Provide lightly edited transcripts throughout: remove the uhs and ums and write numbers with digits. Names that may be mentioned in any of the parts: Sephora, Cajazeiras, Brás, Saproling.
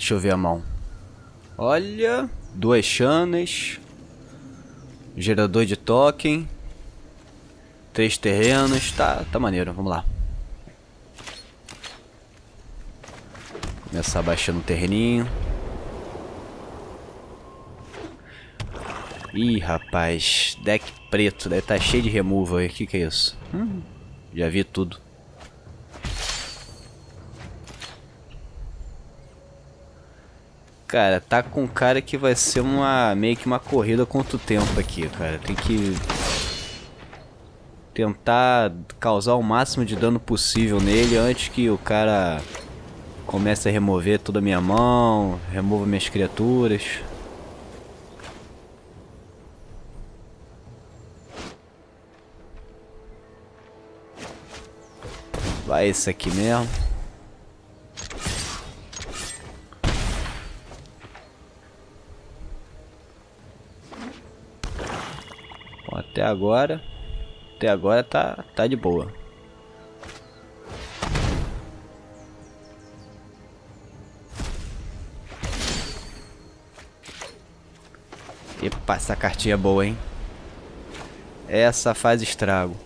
Deixa eu ver a mão. Olha, duas chanas, gerador de token, 3 terrenos, tá maneiro, vamos lá. Começar baixando o terreninho. Ih, rapaz, deck preto, daí tá cheio de removal aí, que é isso? Já vi tudo. Cara, tá com cara que vai ser uma meio que uma corrida contra o tempo aqui, cara. Tem que tentar causar o máximo de dano possível nele antes que o cara comece a remover toda a minha mão, remova minhas criaturas. Vai esse aqui mesmo. Bom, até agora tá de boa. Epa, essa cartinha é boa, hein? Essa faz estrago.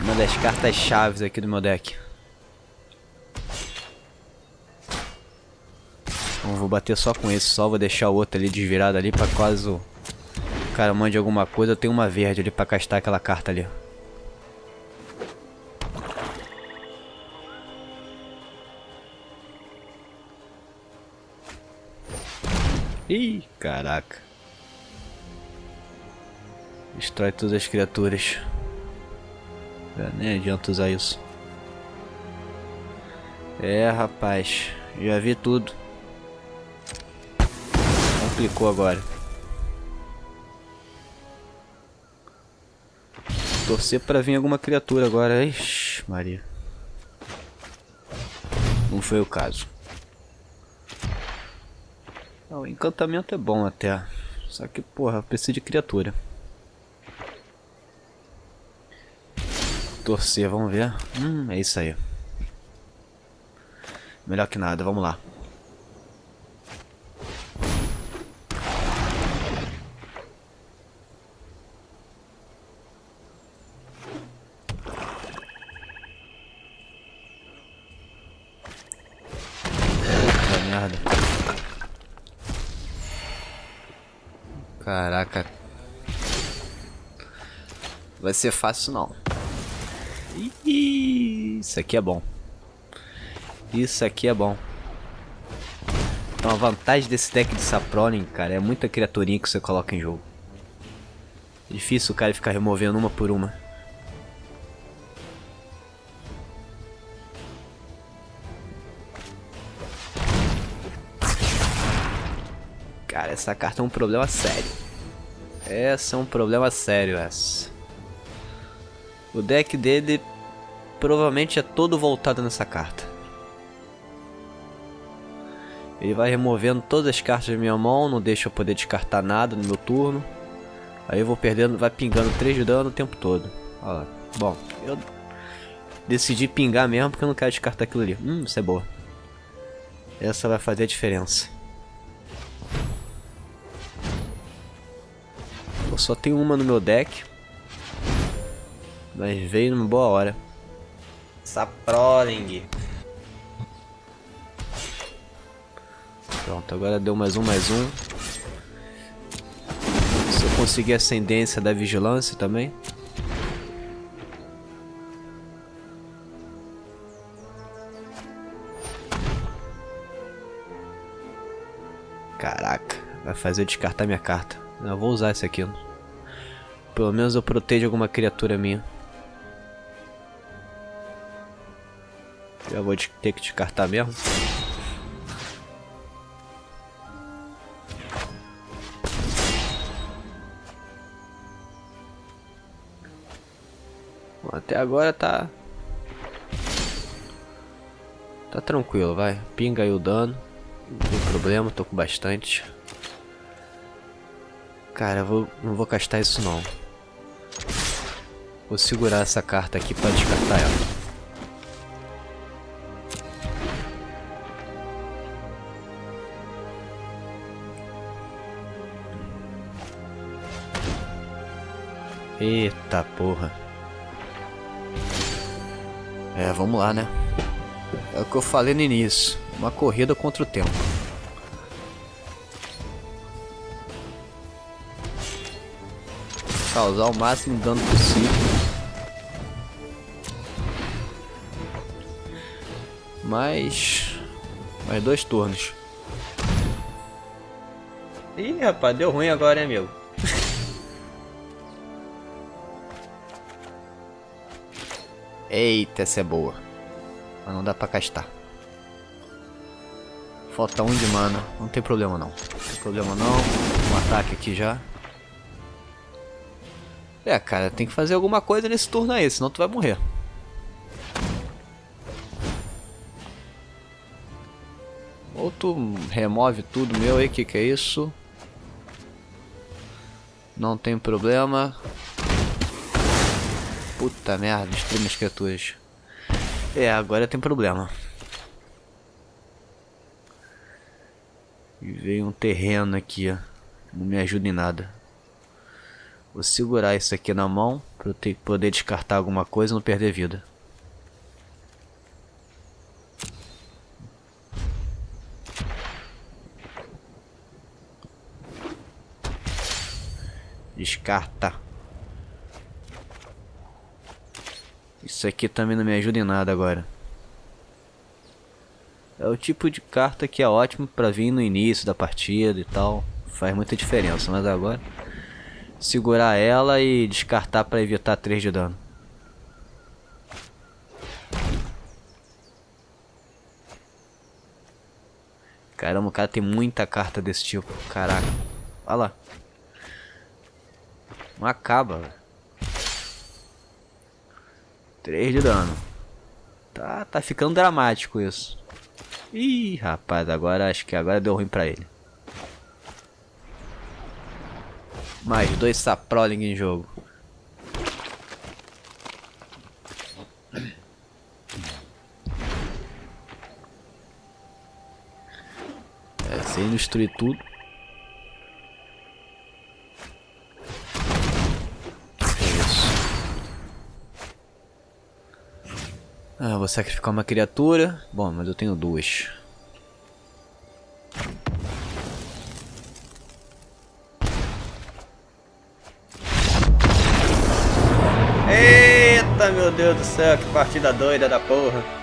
Uma das cartas chaves aqui do meu deck. Então vou bater só com esse, só vou deixar o outro ali desvirado ali pra caso o cara mande alguma coisa. Eu tenho uma verde ali pra castar aquela carta ali. Ih, caraca. Destrói todas as criaturas. Nem adianta usar isso. É, rapaz, já vi tudo. Complicou agora. Torcer pra vir alguma criatura agora. Ixi, Maria. Não foi o caso. Ah, o encantamento é bom até. Só que, porra, preciso de criatura. Torcer, vamos ver. É isso aí. Melhor que nada, vamos lá. Puta merda. Caraca. Vai ser fácil não. Isso aqui é bom. Isso aqui é bom. Então a vantagem desse deck de Saproling, cara, é muita criaturinha que você coloca em jogo. É difícil o cara ficar removendo uma por uma. Cara, essa carta é um problema sério. Essa é um problema sério, essa. O deck dele provavelmente é todo voltado nessa carta. Ele vai removendo todas as cartas da minha mão, não deixa eu poder descartar nada no meu turno. Aí eu vou perdendo, vai pingando 3 de dano o tempo todo. Olha lá. Bom, eu decidi pingar mesmo porque eu não quero descartar aquilo ali. Isso é boa. Essa vai fazer a diferença. Eu só tenho uma no meu deck. Mas veio numa boa hora. Saproling. Pronto, agora deu mais um. Se eu conseguir a ascendência da vigilância também. Caraca, vai fazer eu descartar minha carta. Eu vou usar esse aqui. Pelo menos eu protejo alguma criatura minha. Eu vou ter que descartar mesmo. Bom, até agora tá tranquilo, vai. Pinga aí o dano. Não tem problema, tô com bastante. Cara, não vou castar isso não. Vou segurar essa carta aqui pra descartar ela. Eita porra. É, vamos lá, né? É o que eu falei no início. Uma corrida contra o tempo. Causar o máximo de dano possível. Mais 2 turnos. Ih, rapaz, deu ruim agora, hein, amigo? Eita, essa é boa. Mas não dá pra castar. Falta 1 de mana. Não tem problema, não. Não tem problema, não. Um ataque aqui já. É, cara, tem que fazer alguma coisa nesse turno aí, senão tu vai morrer. Ou tu remove tudo meu aí, que é isso? Não tem problema. Puta merda, destruí minhas criaturas. É, agora tem problema. E veio um terreno aqui, ó. Não me ajuda em nada. Vou segurar isso aqui na mão pra eu ter que poder descartar alguma coisa e não perder vida. Descarta. Isso aqui também não me ajuda em nada agora. É o tipo de carta que é ótimo pra vir no início da partida e tal. Faz muita diferença, mas agora... Segurar ela e descartar pra evitar 3 de dano. Caramba, o cara tem muita carta desse tipo. Caraca. Olha lá. Não acaba, velho. 3 de dano. Tá ficando dramático isso. Ih, rapaz, agora acho que agora deu ruim pra ele. Mais 2 Saproling em jogo. É, sem destruir tudo. Ah, vou sacrificar uma criatura. Bom, mas eu tenho 2. Eita, meu Deus do céu, que partida doida da porra.